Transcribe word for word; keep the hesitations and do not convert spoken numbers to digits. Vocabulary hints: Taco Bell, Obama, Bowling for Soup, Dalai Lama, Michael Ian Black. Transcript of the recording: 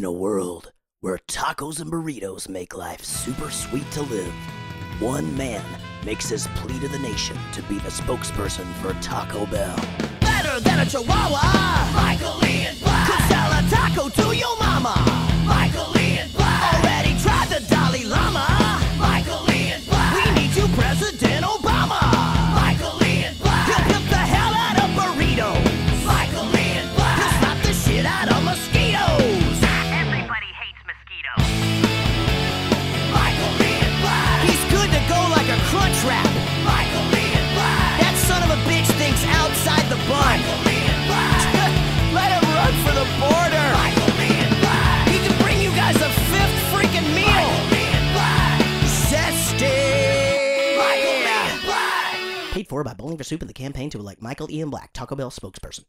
In a world where tacos and burritos make life super sweet to live, one man makes his plea to the nation to be the spokesperson for Taco Bell. Better than a chihuahua, Michael Ian Black could sell a taco to your mama. Michael Ian Black already tried the Dalai Lama. Michael Ian Black, we need you, President Obama. Michael Ian Black, he'll pimp the hell out of burritos. Michael Ian Black, he'll slap the shit out of mosquitoes. Everybody hates mosquitoes. Michael Ian Black, he's good to go like a crunch wrap. Michael Ian Black, that son of a bitch thinks outside the bun. Michael Ian Black, let him run for the border. Michael Ian Black, he can bring you guys a fifth freaking meal. Michael Ian Black, zesty. Michael Ian Black, paid for by Bowling for Soup and the campaign to elect Michael Ian Black Taco Bell spokesperson.